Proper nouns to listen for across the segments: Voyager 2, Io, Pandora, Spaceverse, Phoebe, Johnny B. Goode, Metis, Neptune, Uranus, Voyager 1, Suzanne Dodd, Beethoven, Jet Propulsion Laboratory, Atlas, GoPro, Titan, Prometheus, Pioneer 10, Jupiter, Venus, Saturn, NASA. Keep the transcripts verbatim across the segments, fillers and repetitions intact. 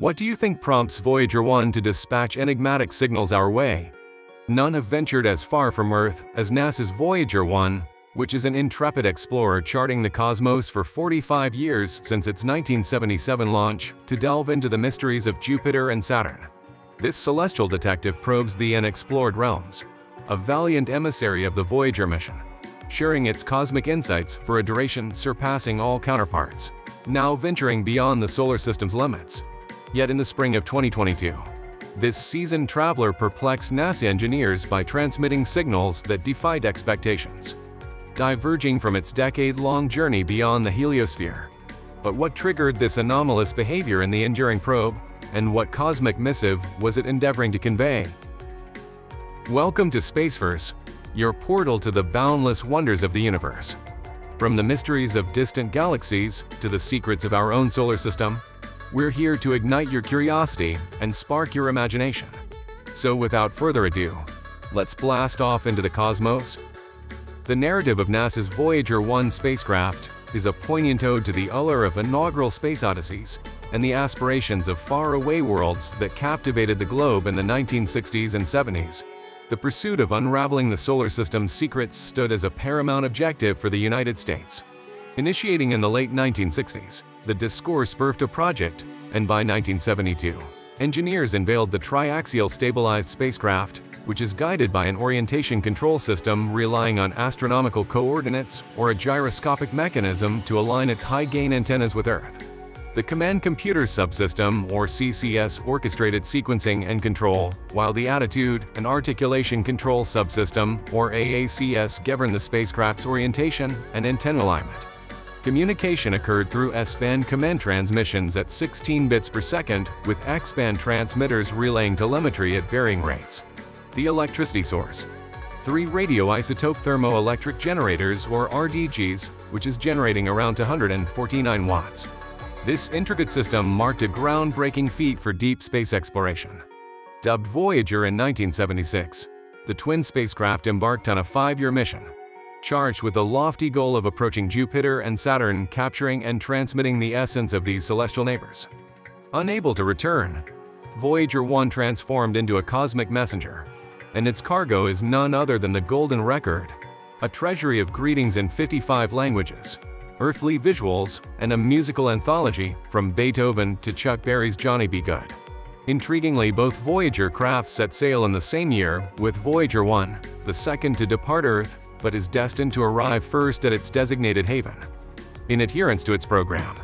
What do you think prompts Voyager one to dispatch enigmatic signals our way? None have ventured as far from Earth as NASA's Voyager one, which is an intrepid explorer charting the cosmos for forty-five years since its nineteen seventy-seven launch to delve into the mysteries of Jupiter and Saturn. This celestial detective probes the unexplored realms, a valiant emissary of the Voyager mission, sharing its cosmic insights for a duration surpassing all counterparts, now venturing beyond the solar system's limits. Yet in the spring of twenty twenty-two, this seasoned traveler perplexed NASA engineers by transmitting signals that defied expectations, diverging from its decade-long journey beyond the heliosphere. But what triggered this anomalous behavior in the enduring probe, and what cosmic missive was it endeavoring to convey? Welcome to Spaceverse, your portal to the boundless wonders of the universe. From the mysteries of distant galaxies to the secrets of our own solar system, we're here to ignite your curiosity and spark your imagination. So without further ado, let's blast off into the cosmos. The narrative of NASA's Voyager one spacecraft is a poignant ode to the allure of inaugural space odysseys and the aspirations of faraway worlds that captivated the globe in the nineteen sixties and seventies. The pursuit of unraveling the solar system's secrets stood as a paramount objective for the United States. Initiating in the late nineteen sixties, the discourse birthed a project, and by nineteen seventy-two, engineers unveiled the triaxial stabilized spacecraft, which is guided by an orientation control system relying on astronomical coordinates or a gyroscopic mechanism to align its high-gain antennas with Earth. The Command Computer Subsystem, or C C S, orchestrated sequencing and control, while the Attitude and Articulation Control Subsystem, or A A C S, governed the spacecraft's orientation and antenna alignment. Communication occurred through S-band command transmissions at sixteen bits per second, with X-band transmitters relaying telemetry at varying rates. The electricity source: three radioisotope thermoelectric generators, or R D Gs, which is generating around two hundred forty-nine watts. This intricate system marked a groundbreaking feat for deep space exploration. Dubbed Voyager in nineteen seventy-six, the twin spacecraft embarked on a five-year mission, charged with the lofty goal of approaching Jupiter and Saturn, capturing and transmitting the essence of these celestial neighbors. Unable to return, Voyager one transformed into a cosmic messenger, and its cargo is none other than the Golden Record, a treasury of greetings in fifty-five languages. Earthly visuals, and a musical anthology from Beethoven to Chuck Berry's Johnny B. Goode. Intriguingly, both Voyager crafts set sail in the same year, with Voyager one, the second to depart Earth, but is destined to arrive first at its designated haven. In adherence to its program,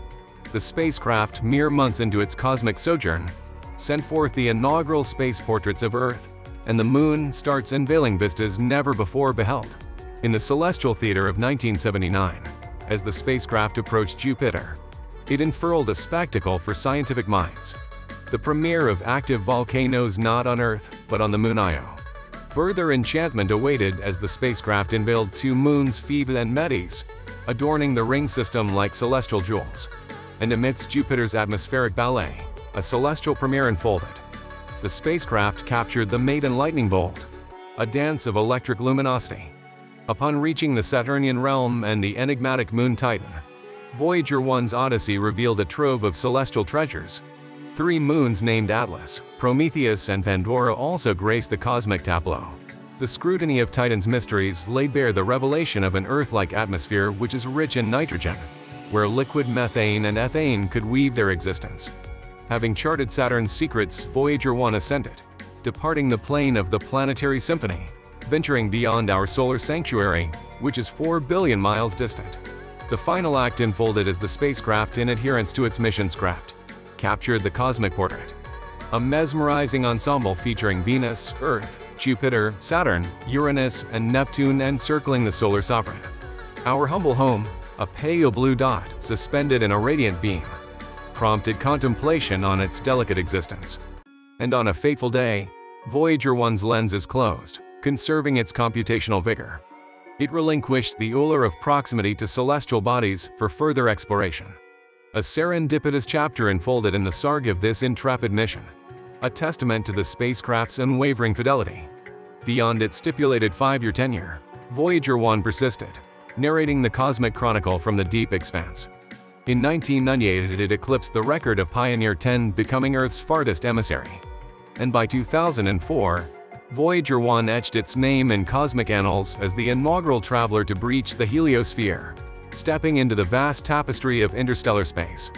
the spacecraft, mere months into its cosmic sojourn, sent forth the inaugural space portraits of Earth, and the Moon starts unveiling vistas never before beheld. In the celestial theater of nineteen seventy-nine, as the spacecraft approached Jupiter, it unfurled a spectacle for scientific minds. The premiere of active volcanoes not on Earth, but on the moon Io. Further enchantment awaited as the spacecraft unveiled two moons, Phoebe and Metis, adorning the ring system like celestial jewels. And amidst Jupiter's atmospheric ballet, a celestial premiere unfolded. The spacecraft captured the maiden lightning bolt, a dance of electric luminosity. Upon reaching the Saturnian realm and the enigmatic moon Titan, Voyager one's odyssey revealed a trove of celestial treasures. Three moons named Atlas, Prometheus, and Pandora also graced the cosmic tableau. The scrutiny of Titan's mysteries laid bare the revelation of an Earth-like atmosphere which is rich in nitrogen, where liquid methane and ethane could weave their existence. Having charted Saturn's secrets, Voyager one ascended, departing the plane of the planetary symphony, venturing beyond our solar sanctuary, which is four billion miles distant. The final act unfolded as the spacecraft, in adherence to its mission's craft, captured the cosmic portrait, a mesmerizing ensemble featuring Venus, Earth, Jupiter, Saturn, Uranus, and Neptune encircling the solar sovereign. Our humble home, a pale blue dot suspended in a radiant beam, prompted contemplation on its delicate existence. And on a fateful day, Voyager one's lens is closed, conserving its computational vigor. It relinquished the allure of proximity to celestial bodies for further exploration. A serendipitous chapter unfolded in the saga of this intrepid mission, a testament to the spacecraft's unwavering fidelity. Beyond its stipulated five-year tenure, Voyager one persisted, narrating the cosmic chronicle from the deep expanse. In nineteen ninety-eight, it eclipsed the record of Pioneer ten, becoming Earth's farthest emissary. And by two thousand four, Voyager one etched its name in cosmic annals as the inaugural traveler to breach the heliosphere, stepping into the vast tapestry of interstellar space.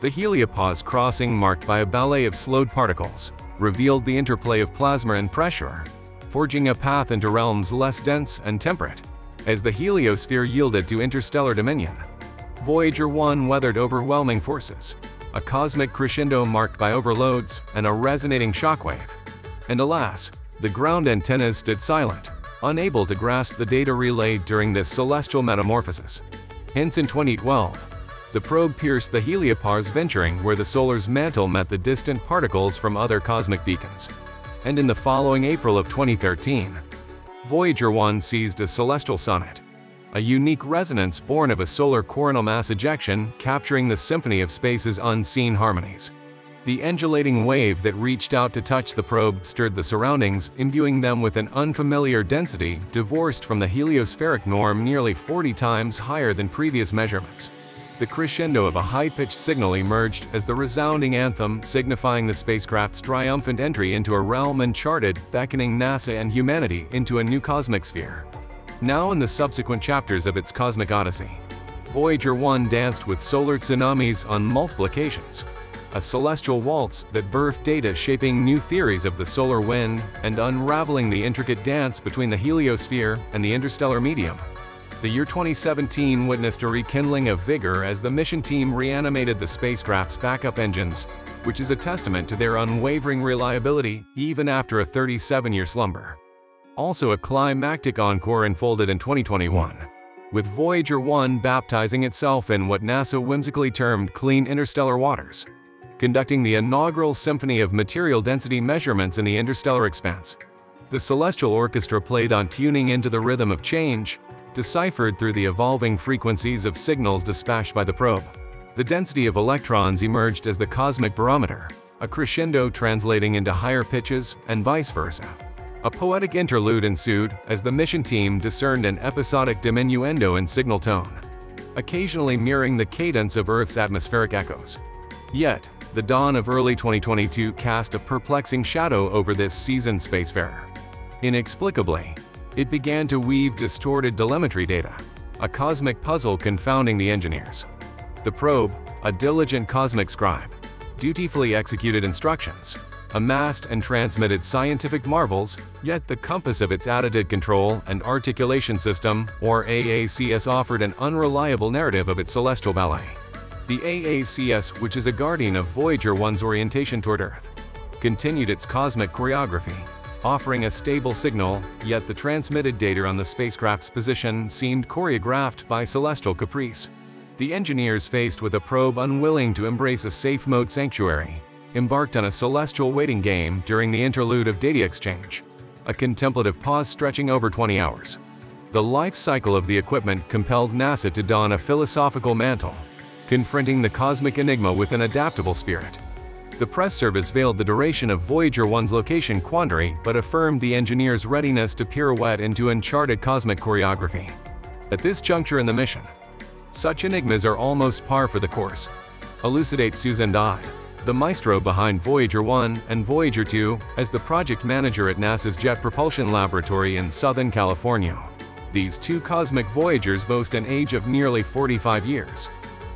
The heliopause crossing, marked by a ballet of slowed particles, revealed the interplay of plasma and pressure, forging a path into realms less dense and temperate. As the heliosphere yielded to interstellar dominion, Voyager one weathered overwhelming forces, a cosmic crescendo marked by overloads and a resonating shockwave. And alas, the ground antennas stood silent, unable to grasp the data relayed during this celestial metamorphosis. Hence, in twenty twelve, the probe pierced the heliopause, venturing where the solar's mantle met the distant particles from other cosmic beacons. And in the following April of twenty thirteen, Voyager one seized a celestial sonnet, a unique resonance born of a solar coronal mass ejection, capturing the symphony of space's unseen harmonies. The undulating wave that reached out to touch the probe stirred the surroundings, imbuing them with an unfamiliar density divorced from the heliospheric norm, nearly forty times higher than previous measurements. The crescendo of a high-pitched signal emerged as the resounding anthem, signifying the spacecraft's triumphant entry into a realm uncharted, beckoning NASA and humanity into a new cosmic sphere. Now, in the subsequent chapters of its cosmic odyssey, Voyager one danced with solar tsunamis on multiple occasions, a celestial waltz that birthed data shaping new theories of the solar wind and unraveling the intricate dance between the heliosphere and the interstellar medium. The year twenty seventeen witnessed a rekindling of vigor as the mission team reanimated the spacecraft's backup engines, which is a testament to their unwavering reliability even after a thirty-seven-year slumber. Also, a climactic encore unfolded in twenty twenty-one, with Voyager one baptizing itself in what NASA whimsically termed clean interstellar waters, conducting the inaugural symphony of material density measurements in the interstellar expanse. The celestial orchestra played on, tuning into the rhythm of change, deciphered through the evolving frequencies of signals dispatched by the probe. The density of electrons emerged as the cosmic barometer, a crescendo translating into higher pitches and vice versa. A poetic interlude ensued as the mission team discerned an episodic diminuendo in signal tone, occasionally mirroring the cadence of Earth's atmospheric echoes. Yet, the dawn of early twenty twenty-two cast a perplexing shadow over this seasoned spacefarer. Inexplicably, it began to weave distorted telemetry data, a cosmic puzzle confounding the engineers. The probe, a diligent cosmic scribe, dutifully executed instructions, amassed and transmitted scientific marvels, yet the compass of its Attitude Control and Articulation System, or A A C S, offered an unreliable narrative of its celestial ballet. The A A C S, which is a guardian of Voyager one's orientation toward Earth, continued its cosmic choreography, offering a stable signal, yet the transmitted data on the spacecraft's position seemed choreographed by celestial caprice. The engineers, faced with a probe unwilling to embrace a safe mode sanctuary, embarked on a celestial waiting game during the interlude of data exchange, a contemplative pause stretching over twenty hours. The life cycle of the equipment compelled NASA to don a philosophical mantle, confronting the cosmic enigma with an adaptable spirit. The press service veiled the duration of Voyager one's location quandary, but affirmed the engineers' readiness to pirouette into uncharted cosmic choreography. At this juncture in the mission, such enigmas are almost par for the course, elucidates Suzanne Dodd, the maestro behind Voyager one and Voyager two, as the project manager at NASA's Jet Propulsion Laboratory in Southern California. These two cosmic voyagers boast an age of nearly forty-five years,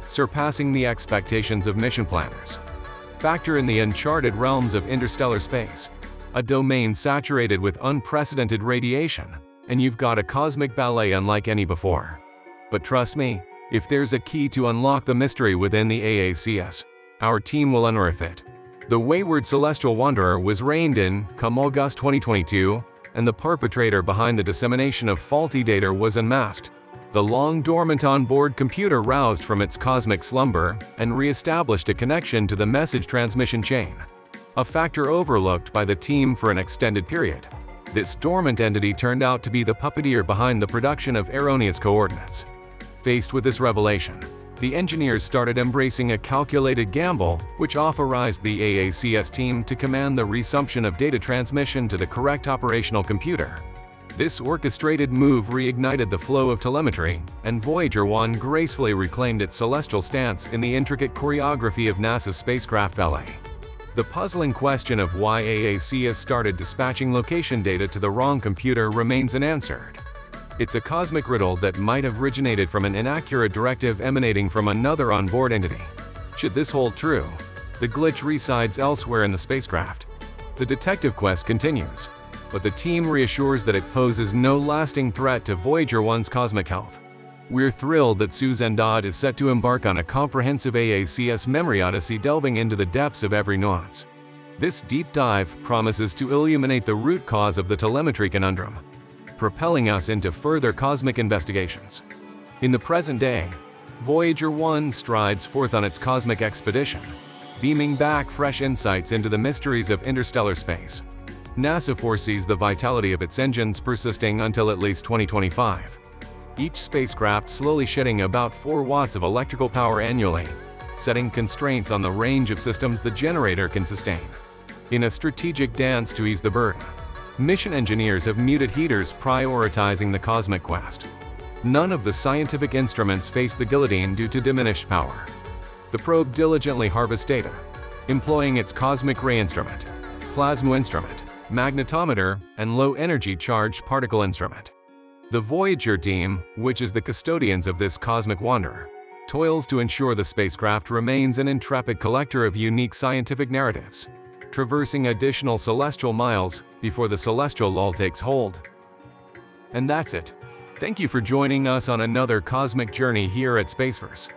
surpassing the expectations of mission planners. Factor in the uncharted realms of interstellar space, a domain saturated with unprecedented radiation, and you've got a cosmic ballet unlike any before. But trust me, if there's a key to unlock the mystery within the A A C S, our team will unearth it. The wayward celestial wanderer was reined in come August twenty twenty-two, and the perpetrator behind the dissemination of faulty data was unmasked. The long dormant onboard computer roused from its cosmic slumber and re-established a connection to the message transmission chain, a factor overlooked by the team for an extended period. This dormant entity turned out to be the puppeteer behind the production of erroneous coordinates. Faced with this revelation, the engineers started embracing a calculated gamble, which authorized the A A C S team to command the resumption of data transmission to the correct operational computer. This orchestrated move reignited the flow of telemetry, and Voyager one gracefully reclaimed its celestial stance in the intricate choreography of NASA's spacecraft ballet. The puzzling question of why A A C has started dispatching location data to the wrong computer remains unanswered. It's a cosmic riddle that might have originated from an inaccurate directive emanating from another onboard entity. Should this hold true, the glitch resides elsewhere in the spacecraft. The detective quest continues, but the team reassures that it poses no lasting threat to Voyager one's cosmic health. We're thrilled that Suzanne Dodd is set to embark on a comprehensive A A C S memory odyssey delving into the depths of every nuance. This deep dive promises to illuminate the root cause of the telemetry conundrum, propelling us into further cosmic investigations. In the present day, Voyager one strides forth on its cosmic expedition, beaming back fresh insights into the mysteries of interstellar space. NASA foresees the vitality of its engines persisting until at least twenty twenty-five. Each spacecraft slowly shedding about four watts of electrical power annually, setting constraints on the range of systems the generator can sustain. In a strategic dance to ease the burden, mission engineers have muted heaters, prioritizing the cosmic quest. None of the scientific instruments face the guillotine due to diminished power. The probe diligently harvests data, employing its cosmic ray instrument, plasma instrument, magnetometer, and low-energy charged particle instrument. The Voyager team, which is the custodians of this cosmic wanderer, toils to ensure the spacecraft remains an intrepid collector of unique scientific narratives, traversing additional celestial miles before the celestial lull takes hold. And that's it. Thank you for joining us on another cosmic journey here at Spaceverse.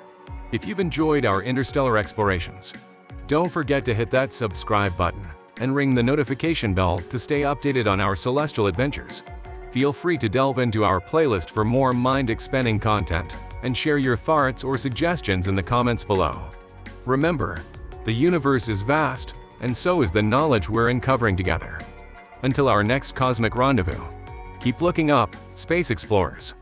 If you've enjoyed our interstellar explorations, don't forget to hit that subscribe button and ring the notification bell to stay updated on our celestial adventures. Feel free to delve into our playlist for more mind-expanding content, and share your thoughts or suggestions in the comments below. Remember, the universe is vast, and so is the knowledge we're uncovering together. Until our next cosmic rendezvous, keep looking up, space explorers.